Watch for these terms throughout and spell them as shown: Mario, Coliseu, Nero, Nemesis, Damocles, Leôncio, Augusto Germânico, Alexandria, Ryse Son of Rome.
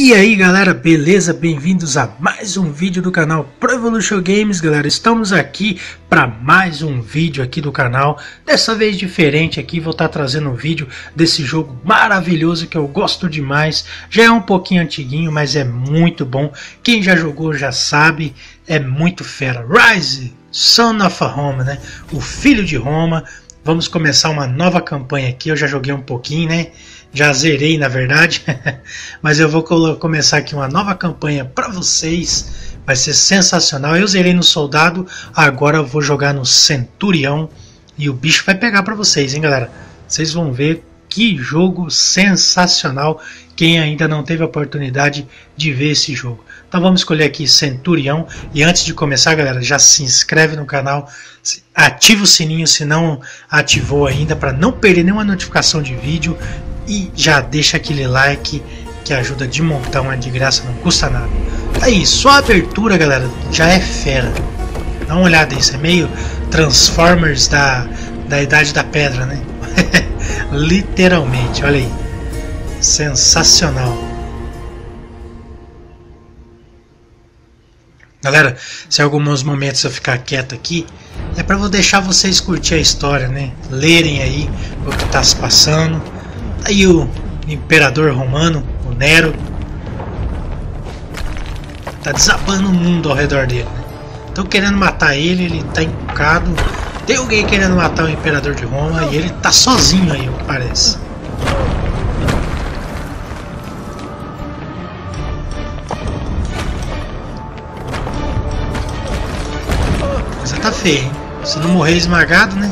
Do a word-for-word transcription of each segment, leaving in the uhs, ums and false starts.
E aí galera, beleza? Bem-vindos a mais um vídeo do canal Pro Evolution Games, galera. Estamos aqui para mais um vídeo aqui do canal. Dessa vez diferente aqui, vou estar trazendo um vídeo desse jogo maravilhoso que eu gosto demais. Já é um pouquinho antiguinho, mas é muito bom. Quem já jogou já sabe, é muito fera. Ryse Son of Rome, né? O filho de Roma. Vamos começar uma nova campanha aqui, eu já joguei um pouquinho, né? Já zerei na verdade, mas eu vou começar aqui uma nova campanha para vocês, vai ser sensacional. Eu zerei no soldado, agora eu vou jogar no centurião e o bicho vai pegar para vocês, hein galera. Vocês vão ver que jogo sensacional, quem ainda não teve a oportunidade de ver esse jogo. Então vamos escolher aqui centurião e antes de começar galera, já se inscreve no canal, ativa o sininho se não ativou ainda para não perder nenhuma notificação de vídeo. E já deixa aquele like que ajuda de montão, é de graça, não custa nada. Aí, só a abertura, galera, já é fera. Dá uma olhada nisso, é meio Transformers da, da Idade da Pedra, né? Literalmente, olha aí. Sensacional. Galera, se em alguns momentos eu ficar quieto aqui, é para eu deixar vocês curtir a história, né? Lerem aí o que tá se passando. Aí o imperador romano, o Nero, tá desabando o mundo ao redor dele. Estão querendo matar ele, ele tá encucado. Tem alguém querendo matar o imperador de Roma e ele tá sozinho aí, o que parece. Coisa tá feia, hein? Se não morrer esmagado, né?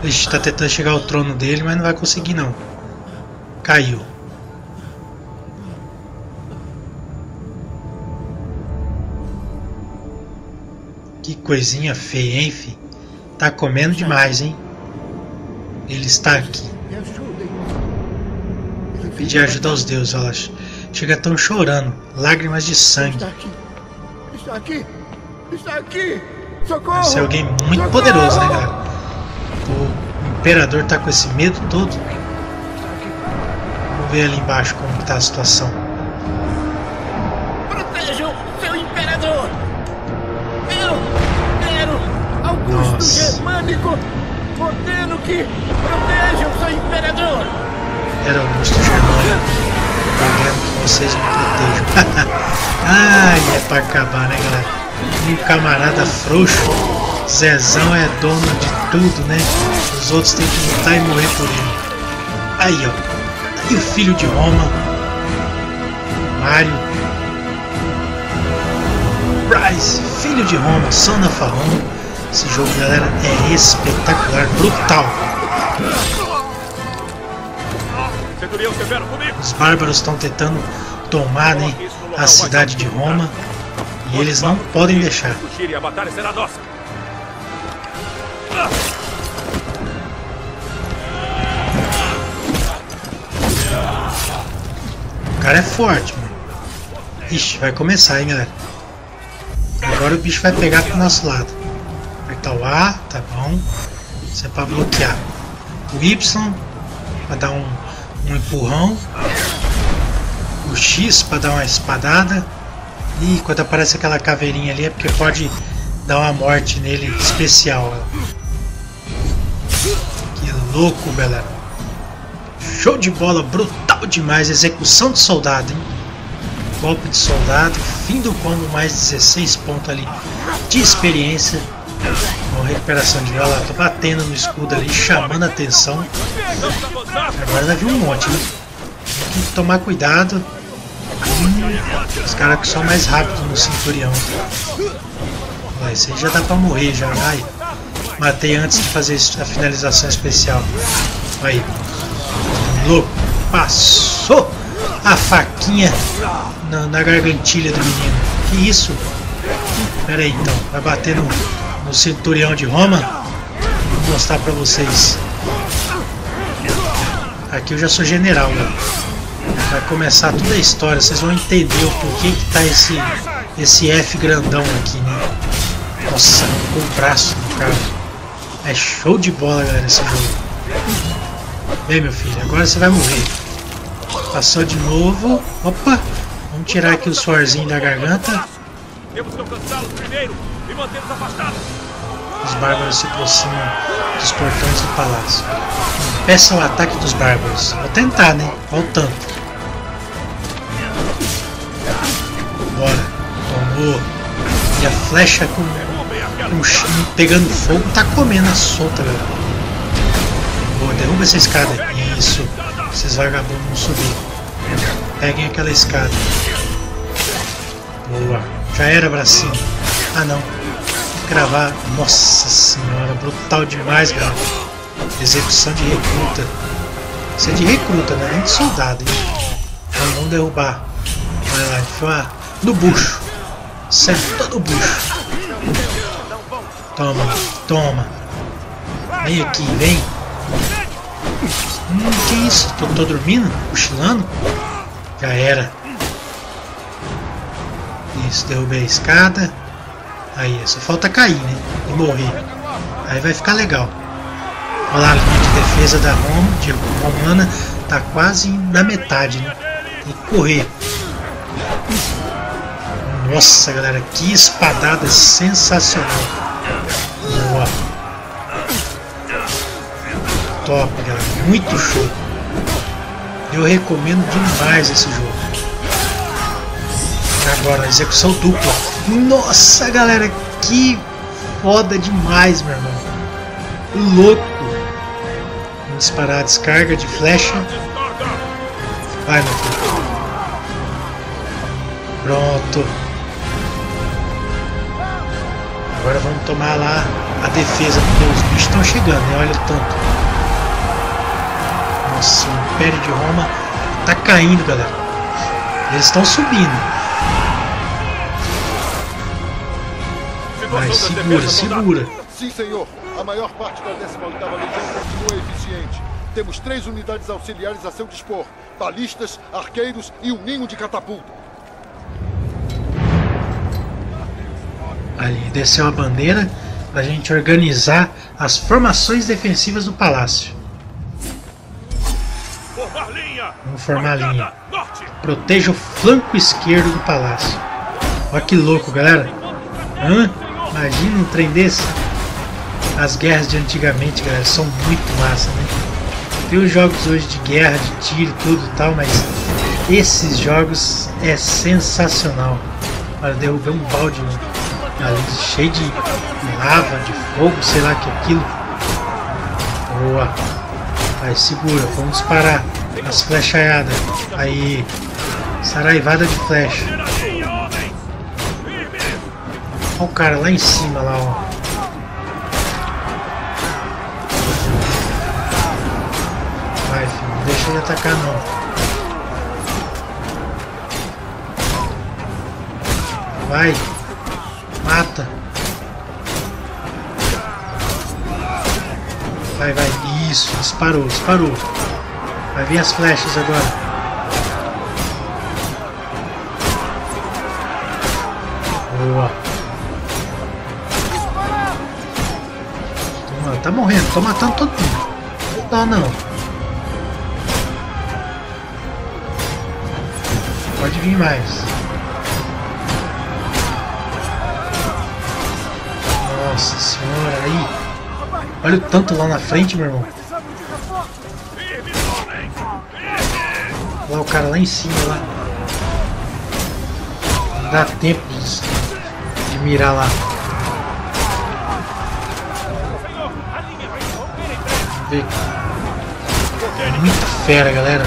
A gente tá tentando chegar ao trono dele, mas não vai conseguir não. Caiu. Que coisinha feia, hein, fi? Tá comendo demais, hein? Ele está aqui. Vou pedir ajuda aos deuses, olha lá. Chega tão chorando, lágrimas de sangue. Está aqui, está aqui, está aqui. Socorro! Esse é alguém muito Socorro! poderoso, né, galera? O imperador tá com esse medo todo. Vamos ver ali embaixo como está a situação. Protejam seu imperador! Eu, Nero, Augusto Germânico, ordeno que protejam seu imperador! Era Augusto Germânico. Ordeno que vocês me protejam. Ai, é pra acabar, né, galera? Um camarada frouxo, Zezão é dono de tudo, né? Os outros têm que lutar e morrer por ele. Aí, ó. E o filho de Roma, Mario. Ryse, filho de Roma, Son of Rome. Esse jogo, galera, é espetacular, brutal. Os bárbaros estão tentando tomar, né, a cidade de Roma. E eles não podem deixar. A batalha será nossa. O cara é forte, mano. Ixi, vai começar, hein, galera. Agora o bicho vai pegar pro nosso lado. Apertar o A, tá bom. Isso é pra bloquear. O Y, pra dar um, um empurrão. O X, pra dar uma espadada. E quando aparece aquela caveirinha ali é porque pode dar uma morte nele especial. Que louco, galera. Show de bola, brutal demais. Execução de soldado, hein? Golpe de soldado. Fim do combo, mais dezesseis pontos ali de experiência. Bom, recuperação de bola. Tô batendo no escudo ali, chamando a atenção. Agora vai vir um monte, né? Tem que tomar cuidado. Hum, os caras que são mais rápidos no centurião. Vai, isso aí já dá pra morrer já. Ai, matei antes de fazer a finalização especial. Aí, louco, passou a faquinha na, na gargantilha do menino. Que isso? Pera aí então, vai bater no, no centurião de Roma. Vou mostrar pra vocês. Aqui eu já sou general, né? Vai começar toda a história, vocês vão entender o porquê que tá esse, esse F grandão aqui, né? Nossa, com o braço. cara. É show de bola, galera, esse jogo. Bem, meu filho, agora você vai morrer. Passou de novo. Opa! Vamos tirar aqui o suorzinho da garganta. Temos que alcançá-los primeiro e mantê-los afastados. Os bárbaros se aproximam dos portões do palácio. Impeça o ataque dos bárbaros. Vou tentar, né? Olha o tanto. Bora. Tomou. E a flecha com o chino pegando fogo tá comendo a solta, velho. Boa, derruba essa escada. Isso. Esses vagabundos vão subir. Peguem aquela escada. Boa. Já era, bracinho. Ah, não. Cravar. Nossa senhora. Brutal demais, galera. Execução de recruta. Isso é de recruta, né? Nem de soldado, hein? Então, vamos derrubar. Vai lá. Enfiar no bucho. Senta no bucho. Toma. Toma. Vem aqui. Vem. Hum, que isso? Tô, tô dormindo? Cochilando? Já era. Isso, derrubei a escada. Aí, só falta cair, né? E morrer. Aí vai ficar legal. Olha lá, a linha de defesa da Roma, de Romana tá quase na metade, né? Tem que correr. Nossa, galera, que espadada sensacional. Boa. Top, galera. Muito show. Eu recomendo demais esse jogo. Agora, execução dupla. Nossa, galera, que foda demais, meu irmão. Louco. Vamos disparar a descarga de flecha. Vai, meu filho. Pronto. Agora vamos tomar lá a defesa, porque os bichos estão chegando, né? Olha o tanto. Nossa, o Império de Roma tá caindo, galera. Eles estão subindo. Mas segura, segura. Sim, senhor. A maior parte da décima oitava legião continua eficiente. Temos três unidades auxiliares a seu dispor. Balistas, arqueiros e um ninho de catapulta. Ali, desceu a bandeira para a gente organizar as formações defensivas do palácio. Vamos formar a linha. Proteja o flanco esquerdo do palácio. Olha que louco, galera. Hã? Imagina um trem desse. As guerras de antigamente, galera, são muito massa, né? Tem os jogos hoje de guerra, de tiro, tudo e tal, mas esses jogos é sensacional. Olha, derrubei um balde ali cheio de lava, de fogo, sei lá que é aquilo. Boa. Aí segura, vamos parar as flechaiadas. Aí, saraivada de flecha. Olha o cara lá em cima, lá, ó. Vai, filho, não deixa ele atacar, não. Vai. Mata. Vai, vai. Isso, disparou, disparou. Vai vir as flechas agora. Boa. Tá morrendo, tô matando todo mundo. Não dá, não. Pode vir mais. Nossa senhora, aí. Olha o tanto lá na frente, meu irmão. Lá o cara lá em cima, lá. Não dá tempo de, de mirar lá. Ver. Muita fera, galera.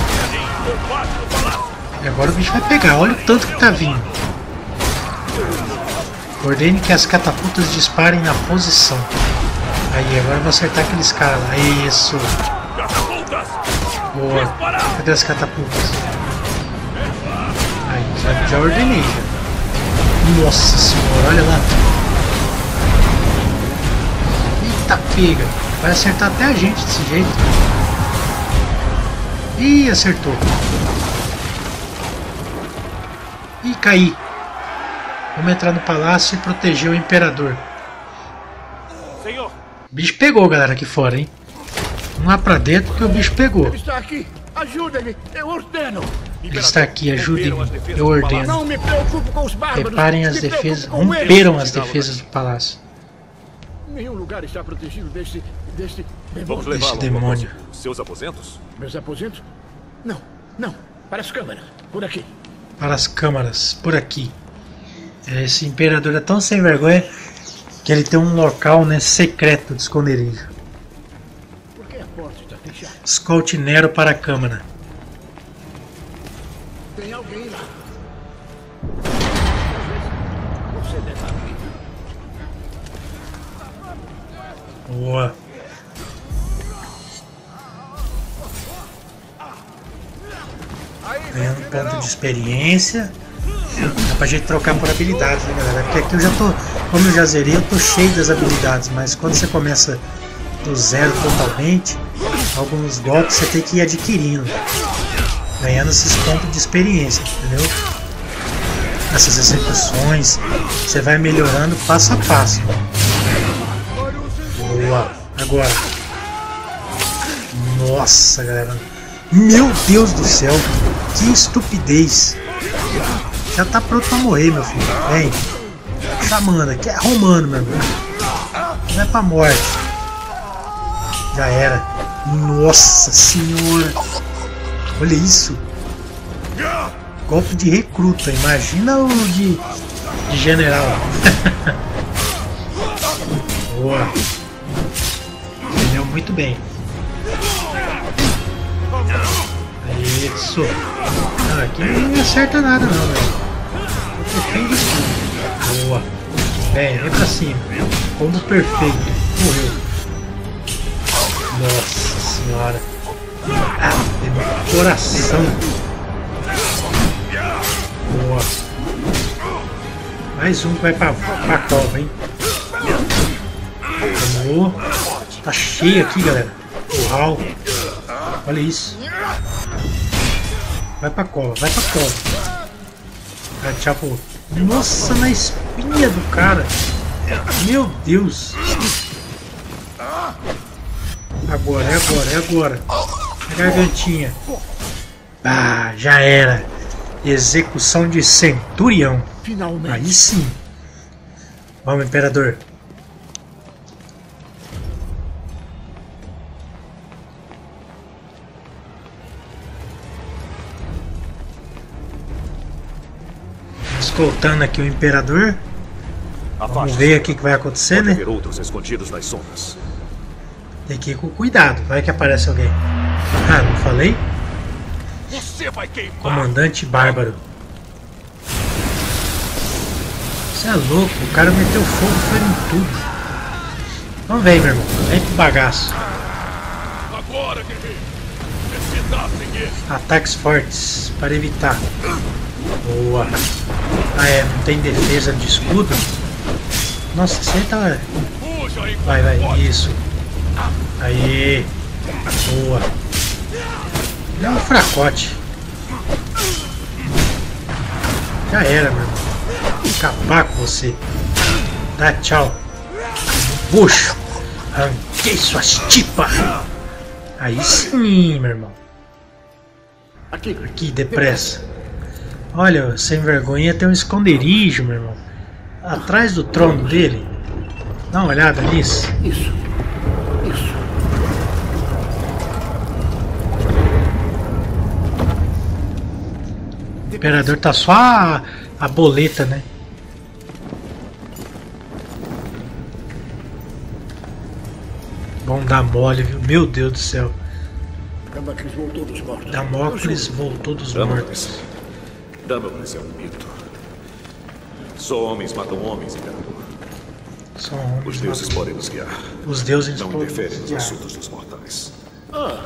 E agora o bicho vai pegar. Olha o tanto que tá vindo. Ordene que as catapultas disparem na posição. Aí, agora eu vou acertar aqueles caras lá. Isso. Boa. Cadê as catapultas? Aí, já, já ordenei. Já. Nossa senhora, olha lá. Eita, pega. Vai acertar até a gente desse jeito. Ih, acertou. Ih, caí. Vamos entrar no palácio e proteger o imperador. Senhor. O bicho pegou, galera, aqui fora, hein? Não há pra dentro que o bicho pegou. Ele está aqui, ajuda-me, eu ordeno. Ele está aqui, ajude-me, eu ordeno. Não me preocupo com os bárbaros. Reparem as defesas, romperam as defesas do palácio. Nenhum lugar está protegido deste, deste demônio. Deste demônio. Seus aposentos? Meus aposentos? Não, não. Para as câmaras, por aqui. Para as câmaras, por aqui. Esse imperador é tão sem vergonha que ele tem um local, né, secreto de esconderijo. Por que a porta está fechada? Escolte Nero para a câmara. Tem alguém lá. Você deve abrir. Boa. Ganhando ponto de experiência. Dá pra gente trocar por habilidades, né, galera? Porque aqui eu já tô, como eu já zerei, eu tô cheio das habilidades, mas quando você começa do zero totalmente, alguns golpes você tem que ir adquirindo, ganhando esses pontos de experiência, entendeu? Essas execuções, você vai melhorando passo a passo. Boa, agora. Nossa, galera. Meu Deus do céu, que estupidez. Já tá pronto pra morrer, meu filho. Vem. Chamando, que é romano, meu amigo. Vai pra morte. Já era. Nossa senhora. Olha isso. Golpe de recruta. Imagina o de, de general. Boa. Entendeu muito bem. Isso. Ah, aqui não acerta nada não, velho. Boa. Bem, vem pra cima. Combo perfeito. Morreu. Nossa senhora. Ah, meu coração. Boa. Mais um que vai pra, pra cova, hein. Boa. Tá cheio aqui, galera. Curral. Olha isso. Vai pra cola, vai pra cola. Vai, tchau. Nossa, na espinha do cara. Meu Deus. Agora, é agora, é agora. A gargantinha. Ah, já era. Execução de centurião. Finalmente. Aí sim. Vamos, imperador. Voltando aqui o imperador. Vamos ver aqui o que vai acontecer, né? Tem que ir com cuidado, vai que aparece alguém. Ah, não falei? Comandante bárbaro. Você é louco, o cara meteu fogo foi em tudo. Então vem, meu irmão, vem pro bagaço. Ataques fortes para evitar. Boa. Ah é, não tem defesa de escudo? Nossa, você tá... Vai, vai, isso. Aí. Boa. Ele é um fracote. Já era, mano. Vou acabar com você. Tá, tchau. Puxa. Arranquei suas tipas. Aí sim, meu irmão. Aqui, aqui, depressa. Olha, sem vergonha tem um esconderijo, meu irmão. Atrás do trono dele. Dá uma olhada nisso. Isso. Isso. O imperador tá só a, a boleta, né? Bom, dá mole, viu? Meu Deus do céu. Damocles voltou dos mortos. Damocles voltou dos mortos. Damocles é um mito. Só homens matam homens, imperador. Só homens. Os deuses podem nos guiar. Os deuses não interferem nos assuntos dos mortais. Ah,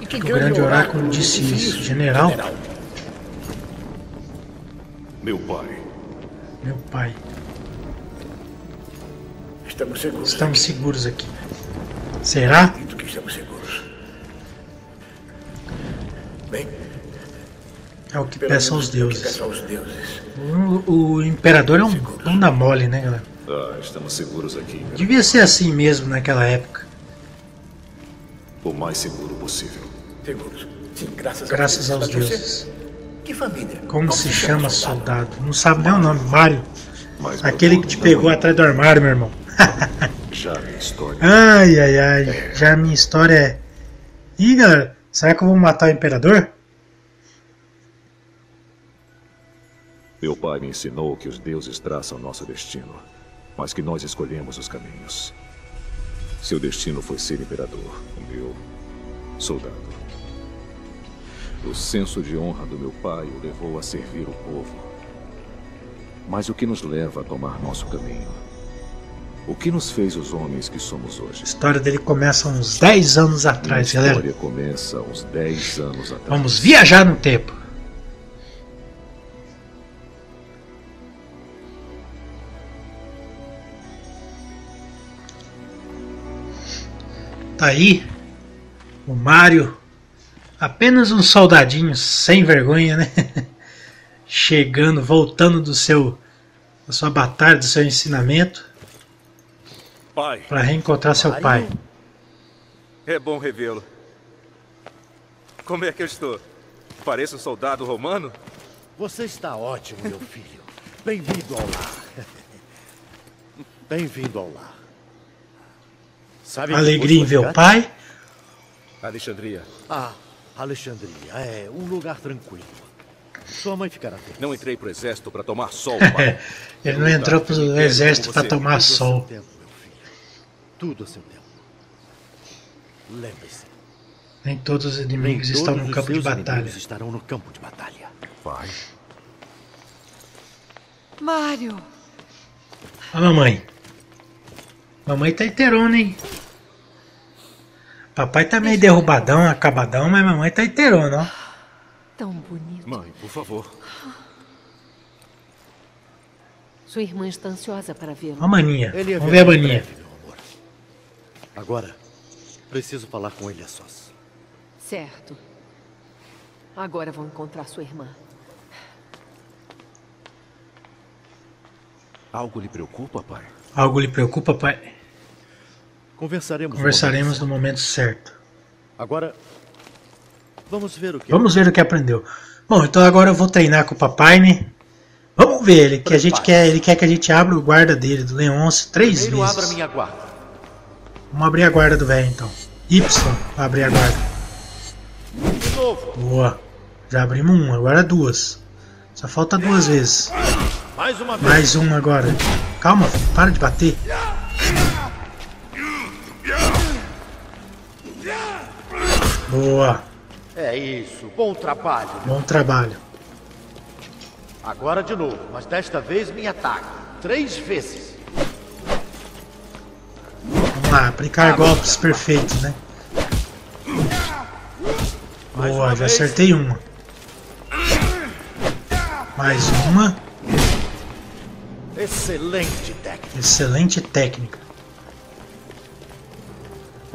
e que o grande oráculo disse isso, general. general. Meu pai. Meu pai. Estamos seguros. Estamos seguros aqui. Será? Acredito que estamos seguros. Bem. É o que peçam os deuses. O, o imperador é um bunda mole, né, galera? Ah, estamos seguros aqui. Cara. Devia ser assim mesmo naquela época. O mais seguro possível. Seguros. Sim, graças, graças a Deus. aos deuses. Que família? Como, Como se, se chama soldado? soldado? Não sabe nem o nome, Mario. Mas aquele que te pegou é... atrás do armário, meu irmão. Já minha história. Ai, ai, ai. É. Já minha história é. Ih, galera, será que eu vou matar o imperador? Meu pai me ensinou que os deuses traçam nosso destino, mas que nós escolhemos os caminhos. Seu destino foi ser imperador, o meu soldado. O senso de honra do meu pai o levou a servir o povo. Mas o que nos leva a tomar nosso caminho? O que nos fez os homens que somos hoje? A história dele começa uns dez anos atrás, galera. A história começa uns dez anos atrás. Vamos viajar no tempo. Tá aí o Mario, apenas um soldadinho sem vergonha, né? Chegando, voltando do seu, da sua batalha, do seu ensinamento, para reencontrar seu pai. É bom revê-lo. Como é que eu estou? Pareço um soldado romano? Você está ótimo, meu filho. Bem-vindo ao lar. Bem-vindo ao lar. Sabe Alegria em ver o pai? Alexandria. Ah, Alexandria. É um lugar tranquilo. Sua mãe ficará feliz. Não entrei pro exército para tomar sol, pai. Ele não entrou pro exército para tomar sol. Tudo a seu tempo. Lembre-se. Nem todos os inimigos Nem estão no campo de batalha. estarão no campo de batalha. Vai. Mario. A mamãe. Mamãe tá inteirona, hein? Papai tá meio derrubadão, acabadão, mas mamãe tá inteirona, ó. Tão bonito. Mãe, por favor. Sua irmã está ansiosa para vê-lo. Ó a maninha. Ele Vamos ver a maninha. Breve, meu amor. Agora, preciso falar com ele a sós. Certo. Agora vou encontrar sua irmã. Algo lhe preocupa, pai? Algo lhe preocupa, pai? Conversaremos, Conversaremos no momento certo. Agora, vamos ver o que Vamos ver o que aprendeu. Bom, então agora eu vou treinar com o papai, né? Vamos ver, ele que a gente quer, ele quer que a gente abra o guarda dele, do Leôncio, três Primeiro vezes. Abra minha guarda. Vamos abrir a guarda do velho, então. Y, pra abrir a guarda. De novo. Boa. Já abrimos uma, agora duas. Só falta duas vezes. Mais uma vez. Mais uma agora. Calma, para de bater. Boa. É isso, bom trabalho. Bom trabalho. Agora de novo, mas desta vez me ataca. Três vezes. Vamos lá, aplicar golpes perfeitos, né? Boa, já acertei uma. Mais uma. Excelente técnica. Excelente técnica.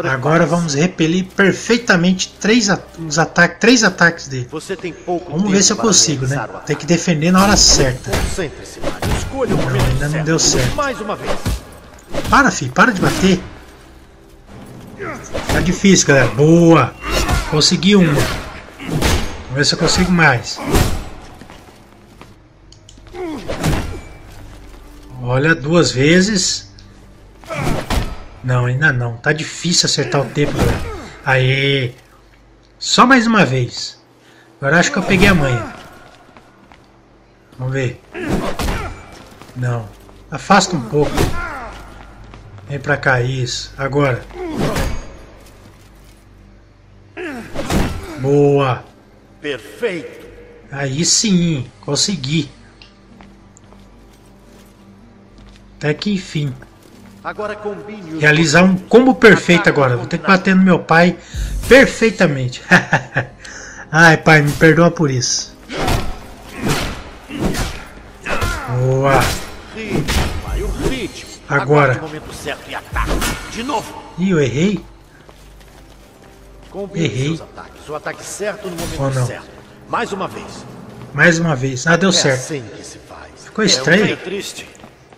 Agora vamos repelir perfeitamente três, at os ata três ataques dele. Você tem pouco vamos ver se eu consigo, né? Tem que defender na hora certa. Escolha o não, ainda não deu certo. Mais uma vez. Para, filho, para de bater. Tá difícil, galera. Boa. Consegui uma. Vamos ver se eu consigo mais. Olha, duas vezes. Não, ainda não. Tá difícil acertar o tempo, galera. Aê! Só mais uma vez. Agora acho que eu peguei a manha. Vamos ver. Não. Afasta um pouco. Vem pra cá, isso. Agora. Boa! Perfeito! Aí sim, consegui. Até que enfim. Agora realizar um combo perfeito agora. Vou ter que bater no meu pai perfeitamente. Ai, pai, me perdoa por isso. Boa. Agora. Ih, eu errei? Errei. Ou não? Mais uma vez. Mais uma vez. Ah, deu certo. Ficou estranho.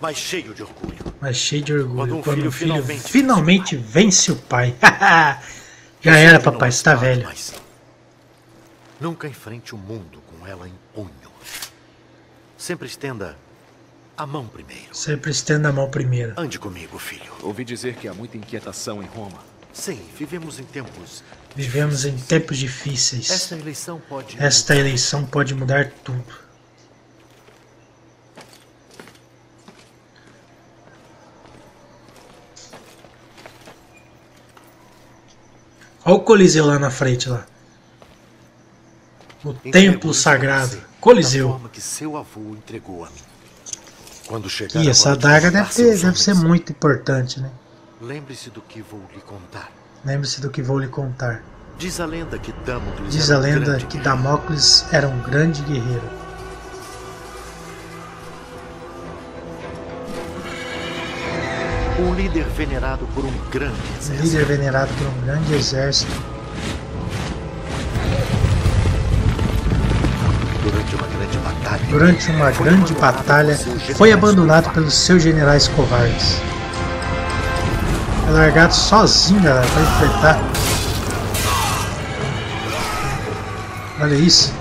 mas cheio de orgulho. Mas cheio de orgulho. Quando um Quando filho, um filho finalmente, finalmente vence o pai. Já era, papai, você está velho. Mais. Nunca enfrente o mundo com ela em punho. Sempre estenda a mão primeiro. Sempre estenda a mão primeiro. Ande comigo, filho. Ouvi dizer que há muita inquietação em Roma. Sim, vivemos em tempos... Vivemos em tempos difíceis. Esta eleição pode... Esta eleição pode mudar tudo. Olha o Coliseu lá na frente, lá. O templo sagrado. Coliseu. Que seu avô entregou a mim. Quando chegar. E essa adaga deve ser, deve ser muito importante, né? Lembre-se do que vou lhe contar. Lembre-se do que vou lhe contar. Diz a lenda que Damocles, Diz a lenda que Damocles era um grande guerreiro. Um líder venerado por um grande exército. Um líder venerado por um grande exército. Durante uma grande batalha, Durante uma foi, grande abandonado, batalha foi abandonado pelos seus generais covardes. Largado sozinho, galera, pra enfrentar. Olha isso.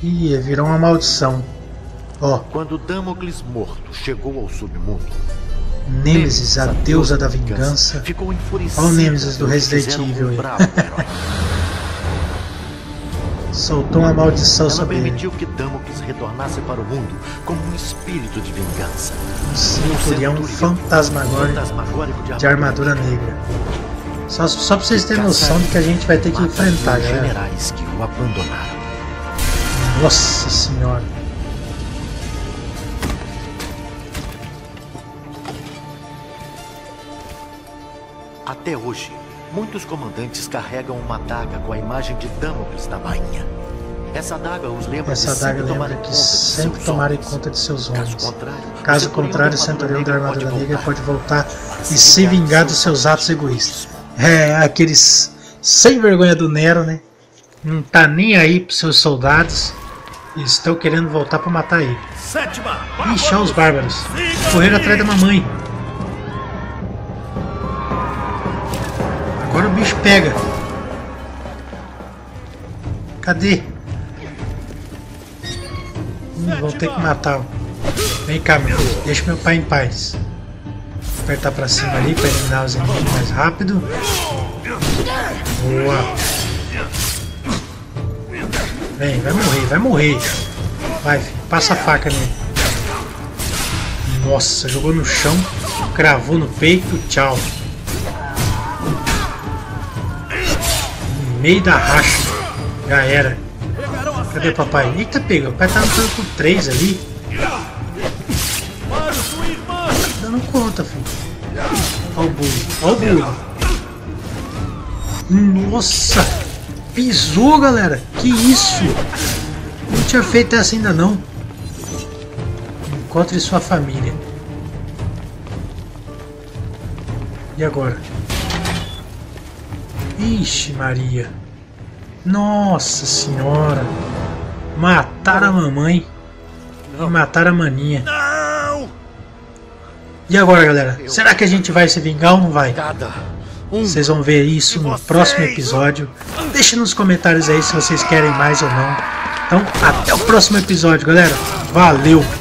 Ih, virou uma maldição. Ó. Quando Damocles morto chegou ao submundo, Nemesis, a deusa da vingança, ficou enfurecida. Olha o Nemesis do Resident Evil. Soltou uma maldição Ela sobre permitiu ele. permitiu que Damocles retornasse para o mundo como um espírito de vingança. Um centurião fantasmagórico de, de armadura negra. Só, só para vocês terem noção de que a gente vai ter que enfrentar, galera. Generais que o abandonaram. Nossa senhora. Até hoje, muitos comandantes carregam uma adaga com a imagem de Damocles na bainha. Essa adaga os lembra Essa de sempre, lembra que sempre tomarem conta de seus homens. Caso contrário, Caso o contrário, o centurião da armadura negra pode voltar e se, se vingar dos seus atos egoístas. É, aqueles sem vergonha do Nero, né? Não tá nem aí pros seus soldados e estão querendo voltar pra matar ele. Ixi, olha os bárbaros. Correram atrás da mamãe. Agora o bicho pega. Cadê? Hum, vão ter que matá-lo. Vem cá, meu filho. Deixa meu pai em paz. Vou apertar pra cima ali pra eliminar os inimigos mais rápido. Boa. Vem, vai morrer, vai morrer. Vai, filho. Passa a faca nele. Nossa, jogou no chão. Cravou no peito. Tchau. Meio da racha. Já era. Cadê o papai? Eita, pega. O pai tá lutando com três ali. Dando conta, filho. Olha o bullying. Olha o bullying. Nossa! Pisou, galera. Que isso? Não tinha feito essa ainda não. Encontre sua família. E agora? Ixi Maria. Nossa senhora. Mataram a mamãe. Não. E mataram a maninha. Não. E agora, galera? Eu... Será que a gente vai se vingar ou não vai? Um. Vocês vão ver isso no próximo episódio. Deixa nos comentários aí se vocês querem mais ou não. Então, até o próximo episódio, galera. Valeu!